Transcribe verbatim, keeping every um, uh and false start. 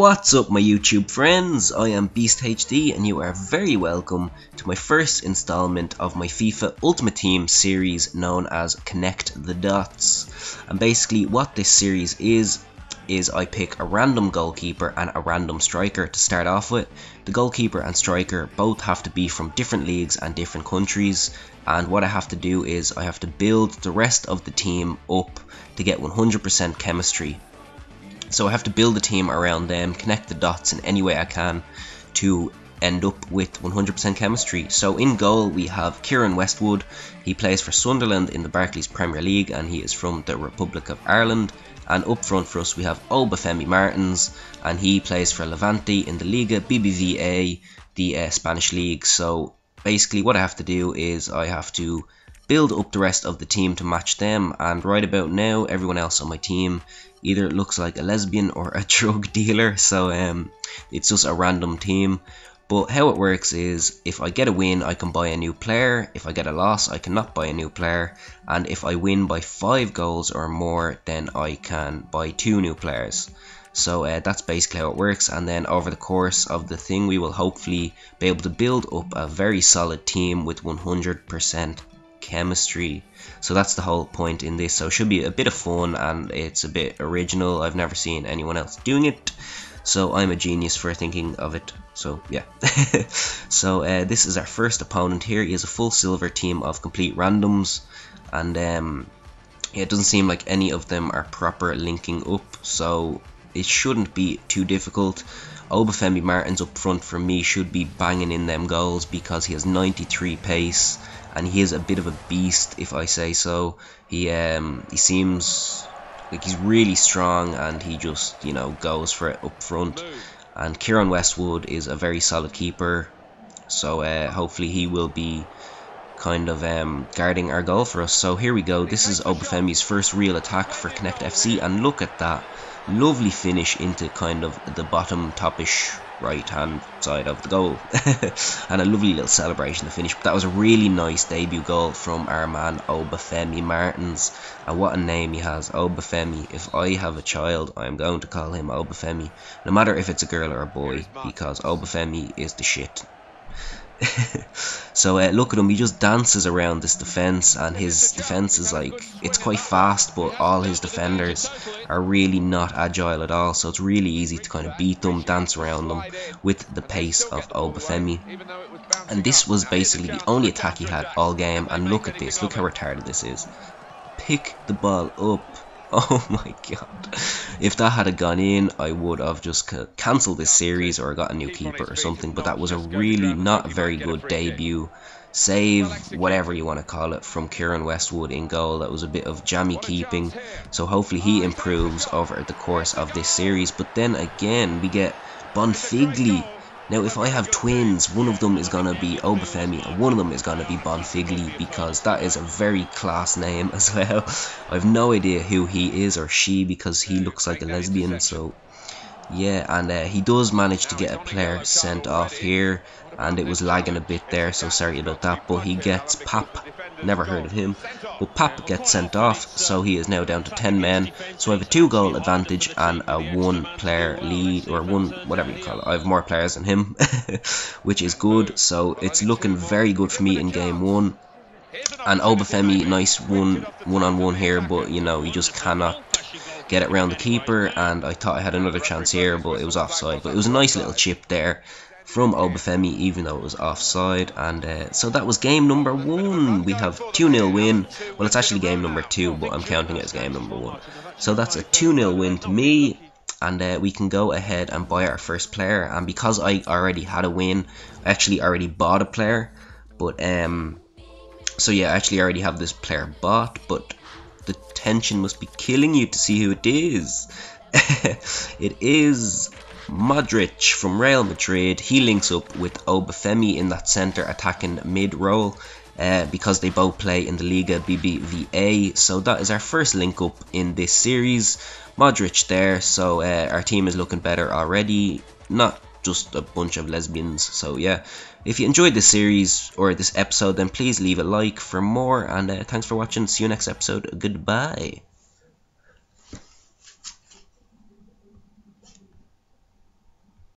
What's up my YouTube friends, I am Beast H D and you are very welcome to my first installment of my FIFA Ultimate Team series known as Connect the Dots. And basically what this series is, is I pick a random goalkeeper and a random striker to start off with. The goalkeeper and striker both have to be from different leagues and different countries, and what I have to do is I have to build the rest of the team up to get one hundred percent chemistry. So I have to build a team around them, connect the dots in any way I can to end up with one hundred percent chemistry. So in goal we have Kieran Westwood. He plays for Sunderland in the Barclays Premier League and he is from the Republic of Ireland. And up front for us we have Obafemi Martins, and he plays for Levante in the Liga B B V A, the uh, Spanish league. So basically what I have to do is I have to build up the rest of the team to match them, and right about now everyone else on my team either looks like a lesbian or a drug dealer, so um, it's just a random team. But how it works is, if I get a win I can buy a new player, if I get a loss I cannot buy a new player, and if I win by five goals or more then I can buy two new players. So uh, that's basically how it works, and then over the course of the thing we will hopefully be able to build up a very solid team with one hundred percent chemistry. So that's the whole point in this, so it should be a bit of fun and it's a bit original. I've never seen anyone else doing it, so I'm a genius for thinking of it, so yeah. So uh, this is our first opponent here. He has a full silver team of complete randoms, and um, it doesn't seem like any of them are proper linking up, so it shouldn't be too difficult. Obafemi Martins up front for me should be banging in them goals because he has ninety-three pace and he is a bit of a beast, if I say so. He um he seems like he's really strong and he just, you know, goes for it up front. And Kieran Westwood is a very solid keeper, so uh, hopefully he will be kind of um, guarding our goal for us. So here we go. This is Obafemi's first real attack for Connect F C, and look at that lovely finish into kind of the bottom topish right hand side of the goal. And a lovely little celebration to finish. But that was a really nice debut goal from our man Obafemi Martins, and what a name he has, Obafemi. If I have a child I'm going to call him Obafemi, no matter if it's a girl or a boy, because Obafemi is the shit. So uh, look at him, he just dances around this defence, and his defence is like, it's quite fast, but all his defenders are really not agile at all, so it's really easy to kind of beat them, dance around them with the pace of Obafemi. And this was basically the only attack he had all game, and look at this, look how retarded this is. Pick the ball up. Oh my god, if that had gone in I would have just cancelled this series or got a new keeper or something, but that was a really not very good debut save, whatever you want to call it, from Kieran Westwood in goal. That was a bit of jammy keeping, so hopefully he improves over the course of this series. But then again we get Bonfigli. Now if I have twins, one of them is going to be Obafemi and one of them is going to be Bonfigli, because that is a very class name as well. I have no idea who he is or she, because he looks like a lesbian, so yeah. And uh, he does manage to get a player sent off here, and it was lagging a bit there, so sorry about that. But he gets Pap, never heard of him, but Pap gets sent off, so he is now down to ten men. So I have a two goal advantage and a one player lead, or one, whatever you call it. I have more players than him, which is good, so it's looking very good for me in game one. And Obafemi, nice one one on one here, but you know, you just cannot get it round the keeper, and I thought I had another chance here, but it was offside. But it was a nice little chip there from Obafemi, even though it was offside. And uh, so that was game number one. We have two nil win. Well, it's actually game number two, but I'm counting it as game number one. So that's a two nil win to me, and uh, we can go ahead and buy our first player. And because I already had a win, I actually already bought a player. But um, so yeah, I actually already have this player bought, but the tension must be killing you to see who it is. It is Modric from Real Madrid. He links up with Obafemi in that centre attacking mid role, uh, because they both play in the Liga B B V A. So that is our first link up in this series. Modric there, so uh, our team is looking better already. Not just a bunch of lesbians, so yeah. If you enjoyed this series or this episode, then please leave a like for more, and uh, thanks for watching. See you next episode. Goodbye.